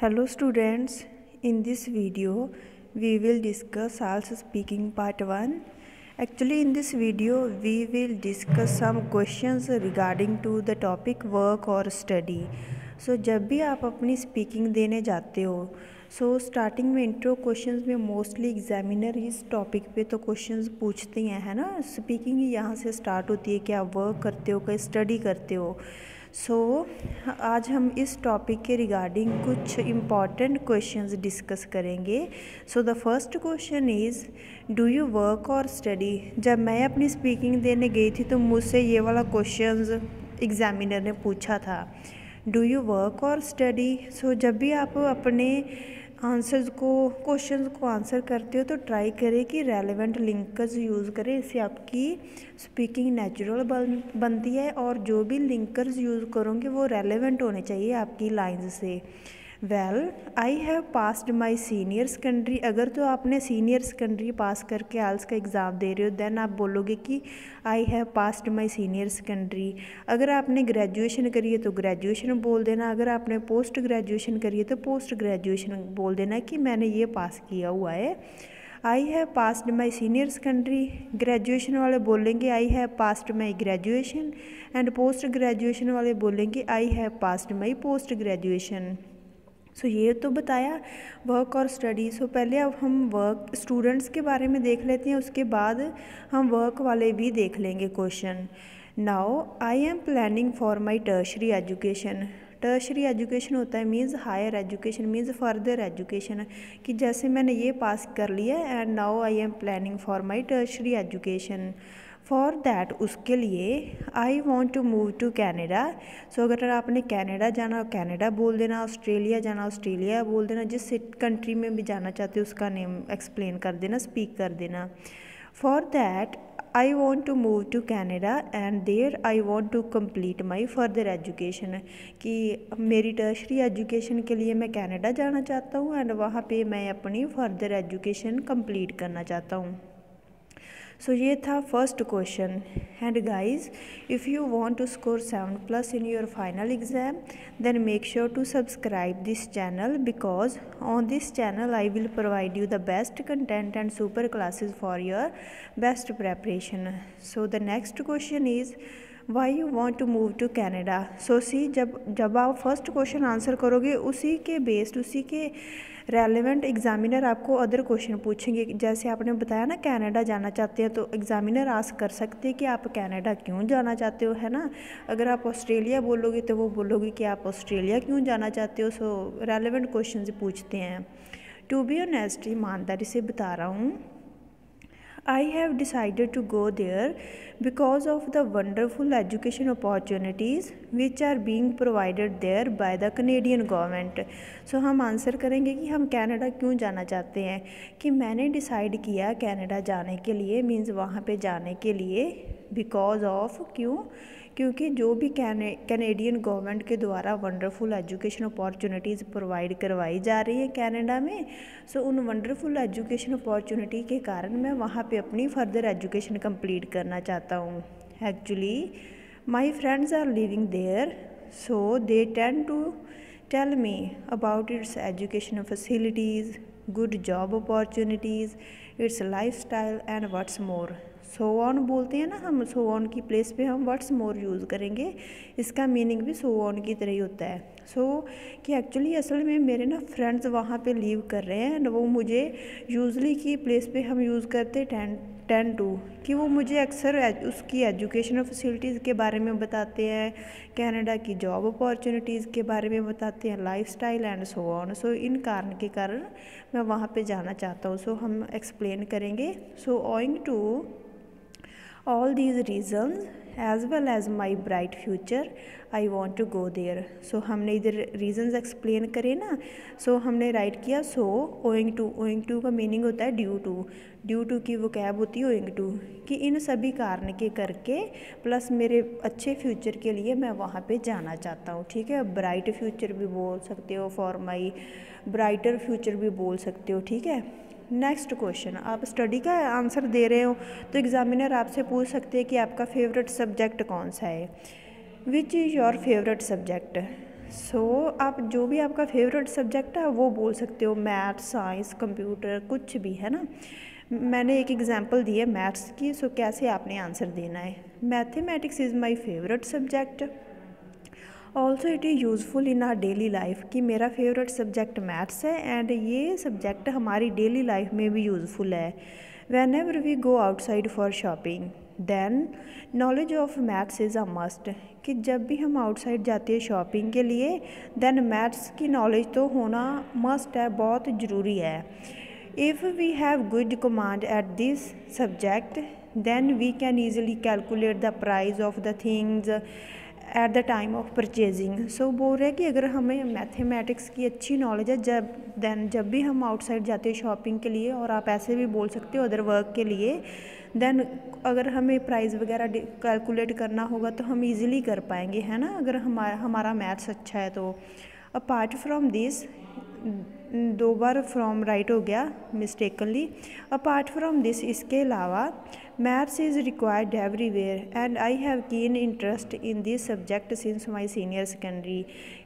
Hello students, in this video we will discuss also speaking part 1. Actually in this video we will discuss some questions regarding to the topic work or study. So जब भी आप अपनी speaking देने जाते हो so starting में intro questions में mostly examiner इस topic पे तो questions पूछते हैं है ना. Speaking ही यहाँ से start होती है कि आप work करते हो कि study करते हो. सो आज हम इस टॉपिक के रिगार्डिंग कुछ इम्पॉर्टेंट क्वेश्चंस डिस्कस करेंगे. So the first question is do you work or study. जब मैं अपनी स्पीकिंग देने गई थी तो मुझसे ये वाला क्वेश्चंस एग्जामिनर ने पूछा था, do you work or study. So जब भी आप अपने आंसर्स को क्वेश्चंस को आंसर करते हो तो ट्राई करें कि रेलेवेंट लिंकर्स यूज़ करें. इससे आपकी स्पीकिंग नेचुरल बनती है और जो भी लिंकर्स यूज़ करोगे वो रेलेवेंट होने चाहिए आपकी लाइंस से. Well I have passed my senior secondary. अगर तो आपने सीनियर सेकेंडरी पास करके आइल्स का एग्ज़ाम दे रहे हो देन आप बोलोगे कि I have passed my senior secondary. अगर आपने ग्रेजुएशन करी है तो ग्रेजुएशन बोल देना. अगर आपने पोस्ट ग्रेजुएशन करी है तो पोस्ट ग्रेजुएशन बोल देना कि मैंने ये पास किया हुआ है. I have passed my senior secondary. Graduation वाले बोलेंगे I have passed my graduation and post graduation वाले बोलेंगे I have passed my post graduation. So ये तो बताया वर्क और स्टडी. सो पहले अब हम वर्क स्टूडेंट्स के बारे में देख लेते हैं, उसके बाद हम वर्क वाले भी देख लेंगे question. Now I am planning for my tertiary education. Tertiary education होता है means higher education means further education कि जैसे मैंने ये पास कर लिया and now I am planning for my tertiary education. For that उसके लिए I want to move to Canada. So अगर आपने कैनेडा जाना कैनेडा बोल देना, ऑस्ट्रेलिया जाना ऑस्ट्रेलिया बोल देना, जिस कंट्री में भी जाना चाहते हो उसका नेम एक्सप्लेन कर देना स्पीक कर देना. For that I want to move to Canada and there I want to complete my further education कि मेरी टर्शरी एजुकेशन के लिए मैं कैनेडा जाना चाहता हूँ एंड वहाँ पे मैं अपनी फर्दर एजुकेशन कम्प्लीट करना चाहता हूँ. सो ये था first question. And guys if you want to score 7+ in your final exam then make sure to subscribe this channel because on this channel I will provide you the best content and super classes for your best preparation. So the next question is why you want to move to Canada. So see जब आप first question answer करोगे उसी के based उसी के relevant examiner आपको other question पूछेंगे. जैसे आपने बताया ना कनाडा जाना चाहते हैं तो एग्जामिनर आस्क कर सकते हैं कि आप कनाडा क्यों जाना चाहते हो है ना. अगर आप ऑस्ट्रेलिया बोलोगे तो वो बोलोगे कि आप ऑस्ट्रेलिया क्यों जाना चाहते हो. सो रेलेवेंट क्वेश्चन पूछते हैं. टू बी ऑनेस्ट ईमानदारी से बता रहा हूँ I have decided to go there because of the wonderful education opportunities which are being provided there by the Canadian government. So हम आंसर करेंगे कि हम कनाडा क्यों जाना चाहते हैं कि मैंने डिसाइड किया कनाडा जाने के लिए मीन्स वहाँ पे जाने के लिए बिकॉज ऑफ क्योंकि जो भी कैनेडियन गवर्नमेंट के द्वारा वंडरफुल एजुकेशन अपॉर्चुनिटीज़ प्रोवाइड करवाई जा रही है कनाडा में. सो उन वंडरफुल एजुकेशन अपॉर्चुनिटी के कारण मैं वहाँ पे अपनी फर्दर एजुकेशन कंप्लीट करना चाहता हूँ. Actually my friends are living there so they tend to tell me about its education facilities good job opportunities its lifestyle and what's more. So on बोलते हैं ना हम, सो ऑन की place पे हम व्हाट्स मोर यूज़ करेंगे. इसका meaning भी सो ऑन की तरह ही होता है. सो कि एक्चुअली असल में मेरे ना फ्रेंड्स वहाँ पे लीव कर रहे हैं एंड वो मुझे यूजली की प्लेस पे हम यूज़ करते टेन टू कि वो मुझे अक्सर उसकी एजुकेशनल फैसिलिटीज़ के बारे में बताते हैं, कनाडा की जॉब अपॉर्चुनिटीज़ के बारे में बताते हैं, lifestyle and so on. So इन कारण के कारण मैं वहाँ पे जाना चाहता हूँ. सो हम एक्सप्लेन करेंगे. So owing to all these reasons as well as my bright future I want to go there. so हमने इधर reasons explain करे ना. so हमने write किया so owing to का meaning होता है due to की vocab होती है owing to कि इन सभी कारण के करके plus मेरे अच्छे future के लिए मैं वहाँ पे जाना चाहता हूँ. ठीक है, bright future भी बोल सकते हो, for my brighter future भी बोल सकते हो. ठीक है, नेक्स्ट क्वेश्चन. आप स्टडी का आंसर दे रहे हो तो एग्जामिनर आपसे पूछ सकते हैं कि आपका फेवरेट सब्जेक्ट कौन सा है, which is your favourite subject. So आप जो भी आपका फेवरेट सब्जेक्ट है वो बोल सकते हो, मैथ, साइंस, कंप्यूटर, कुछ भी, है ना। मैंने एक एग्जांपल दी है मैथ्स की, सो कैसे आपने आंसर देना है। Mathematics is my favourite subject, also it is useful in our daily life, कि मेरा फेवरेट सब्जेक्ट मैथ्स है एंड ये सब्जेक्ट हमारी डेली लाइफ में भी यूज़फुल है। Whenever we go outside for shopping then knowledge of maths is a must, कि जब भी हम आउटसाइड जाते हैं शॉपिंग के लिए देन मैथ्स की नॉलेज तो होना मस्ट है, बहुत ज़रूरी है। If we have good command at this subject then we can easily calculate the price of the things at the time of purchasing. So बोल रहे हैं कि अगर हमें मैथमेटिक्स की अच्छी नॉलेज है जब भी हम आउटसाइड जाते हैं शॉपिंग के लिए, और आप ऐसे भी बोल सकते हो अदर वर्क के लिए, देन अगर हमें प्राइस वगैरह कैलकुलेट करना होगा तो हम ईज़िली कर पाएंगे, है ना, अगर हमारा मैथ्स अच्छा है तो। अपार्ट फ्रॉम दिस, दो बार फ्रॉम राइट हो गया मिस्टेकनली। अपार्ट फ्रॉम दिस, इसके अलावा, maths is required everywhere and I have keen interest in this subject since my senior secondary.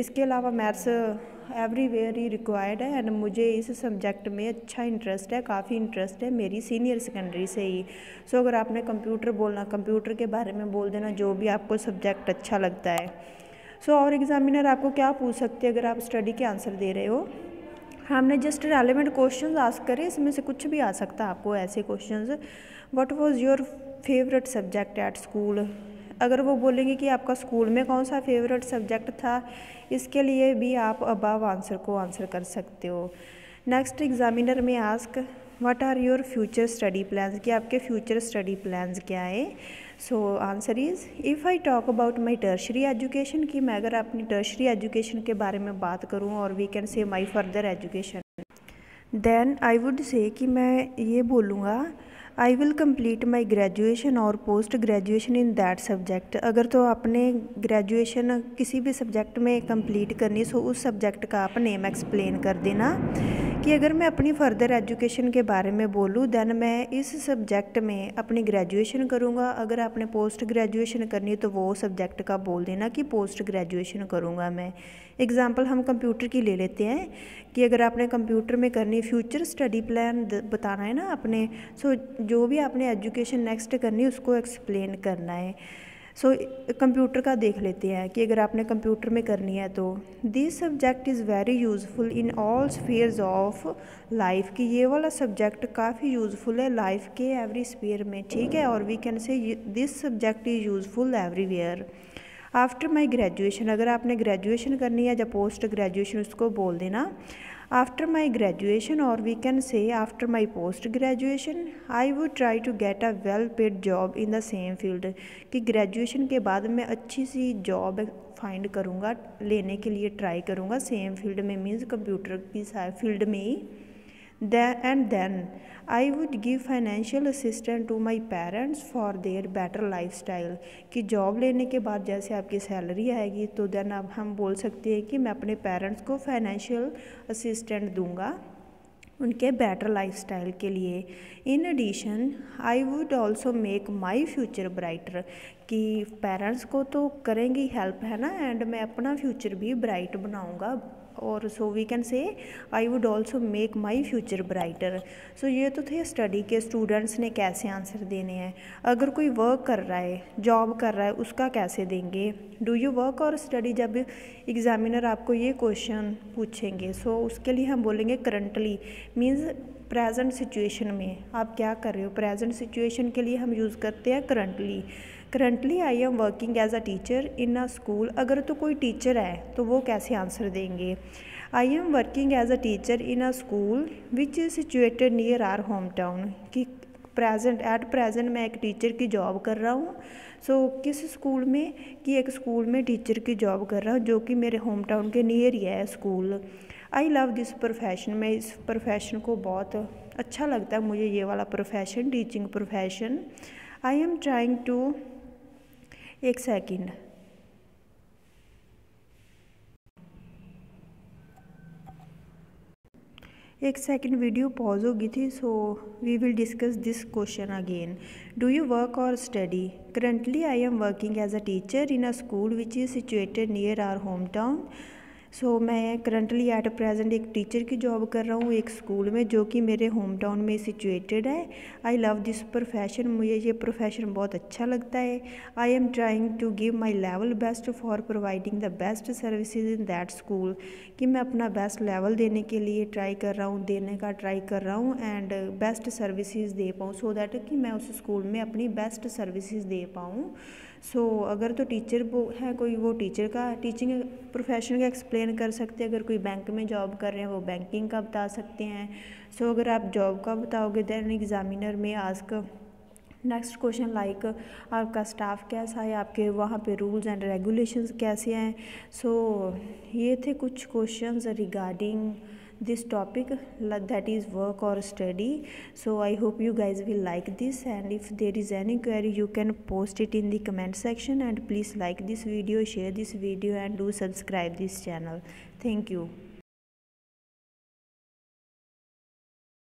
इसके अलावा मैथ्स एवरीवेयर ही रिक्वायर्ड है एंड मुझे इस सब्जेक्ट में अच्छा इंटरेस्ट है, काफ़ी इंटरेस्ट है मेरी सीनियर सेकेंडरी से ही। सो अगर आपने कंप्यूटर बोलना, कंप्यूटर के बारे में बोल देना, जो भी आपको सब्जेक्ट अच्छा लगता है। सो और एग्जामिनर आपको क्या पूछ सकते हैं अगर आप स्टडी के आंसर दे रहे हो? हमने जस्ट रेलिवेंट क्वेश्चंस आस्क करे, इसमें से कुछ भी आ सकता है आपको ऐसे questions. What was your favourite subject at school, अगर वो बोलेंगे कि आपका स्कूल में कौन सा फेवरेट सब्जेक्ट था, इसके लिए भी आप अबव आंसर को आंसर कर सकते हो। नेक्स्ट एग्जामिनर में ask what are your future study plans, कि आपके फ्यूचर स्टडी प्लान्स क्या है। So answer is, if I talk about my tertiary education, कि मैं अगर अपनी टर्शरी एजुकेशन के बारे में बात करूं, और we can say my further education, then I would say कि मैं ये बोलूँगा I will complete my graduation और post graduation in that subject. अगर तो आपने ग्रेजुएशन किसी भी सब्जेक्ट में कम्प्लीट करनी, सो उस सब्जेक्ट का आप नेम एक्सप्लेन कर देना, कि अगर मैं अपनी फ़र्दर एजुकेशन के बारे में बोलूँ देन मैं इस सब्जेक्ट में अपनी ग्रेजुएशन करूँगा। अगर आपने पोस्ट ग्रेजुएशन करनी तो वो सब्जेक्ट का बोल देना कि पोस्ट ग्रेजुएशन करूँगा मैं। एग्ज़ाम्पल हम कंप्यूटर की ले लेते हैं, कि अगर आपने कंप्यूटर में करनी फ्यूचर स्टडी प्लान बताना है ना आपने, सो जो भी आपने एजुकेशन नेक्स्ट करनी उसको एक्सप्लेन करना है। सो कंप्यूटर का देख लेते हैं, कि अगर आपने कंप्यूटर में करनी है तो this subject is very useful in all spheres of life, कि ये वाला सब्जेक्ट काफ़ी यूज़फुल है लाइफ के एवरी स्फीयर में, ठीक है, और we can say this subject is useful everywhere. After my graduation, अगर आपने ग्रेजुएशन करनी है या पोस्ट ग्रेजुएशन, उसको बोल देना आफ्टर माई ग्रेजुएशन, और we can say after my post graduation I would try to get a well paid job in the same field, कि ग्रेजुएशन के बाद मैं अच्छी सी जॉब फाइंड करूँगा, लेने के लिए ट्राई करूँगा सेम फील्ड में, मीन्स कंप्यूटर की फील्ड में ही। And then I would give financial assistant to my parents for their better life style, कि जॉब लेने के बाद जैसे आपकी सैलरी आएगी तो देन अब हम बोल सकते हैं कि मैं अपने पेरेंट्स को फाइनेंशियल असिस्टेंट दूंगा उनके बेटर लाइफ स्टाइल के लिए। In addition I would also make my future brighter, कि पेरेंट्स को तो करेंगी हेल्प, है ना, एंड मैं अपना फ्यूचर भी ब्राइट बनाऊँगा, और सो we can say I would also make my future brighter. So ये तो थे स्टडी के स्टूडेंट्स ने कैसे आंसर देने हैं। अगर कोई वर्क कर रहा है, जॉब कर रहा है, उसका कैसे देंगे, do you work or study, जब एग्जामिनर आपको ये क्वेश्चन पूछेंगे सो उसके लिए हम बोलेंगे करंटली, मीन्स प्रेजेंट सिचुएशन में आप क्या कर रहे हो, प्रेजेंट सिचुएशन के लिए हम यूज़ करते हैं currently. Currently I am working as a teacher in a school, अगर तो कोई टीचर है तो वो कैसे आंसर देंगे, I am working as a teacher in a school which is situated near our home town, कि प्रेजेंट एट प्रेजेंट मैं एक टीचर की जॉब कर रहा हूँ। सो किस स्कूल में, कि एक स्कूल में टीचर की जॉब कर रहा हूँ जो कि मेरे होम टाउन के नियर ही है school. I love this profession, मैं इस प्रोफेशन को बहुत अच्छा लगता है मुझे, ये वाला profession, teaching profession. I am trying to, एक सेकेंड, वीडियो पॉज होगी थी, so we will discuss this question again. Do you work or study, currently I am working as a teacher in a school which is situated near our home town, so मैं currently at present एक teacher की job कर रहा हूँ एक school में जो कि मेरे होम टाउन में सिचुएटेड है। आई लव दिस प्रोफेशन, मुझे ये प्रोफेशन बहुत अच्छा लगता है। I am trying to give my level best for providing the best services in that school, कि मैं अपना बेस्ट लेवल देने के लिए ट्राई कर रहा हूँ, देने का ट्राई कर रहा हूँ एंड बेस्ट सर्विसेज दे पाऊँ सो दैट कि मैं उस स्कूल में अपनी बेस्ट सर्विसेज दे पाऊँ। सो अगर तो टीचर वो है कोई, वो टीचर का टीचिंग प्रोफेशन का एक्सप्लेन कर सकते हैं। अगर कोई बैंक में जॉब कर रहे हैं वो बैंकिंग का बता सकते हैं। सो अगर आप जॉब का बताओगे दैन एग्जामिनर में आस्क नेक्स्ट क्वेश्चन लाइक आपका स्टाफ कैसा है, आपके वहाँ पे रूल्स एंड रेगुलेशंस कैसे हैं। सो ये थे कुछ questions regarding this topic that is work or study. So I hope you guys will like this and if there is any query you can post it in the comment section and please like this video, share this video and do subscribe this channel. Thank you.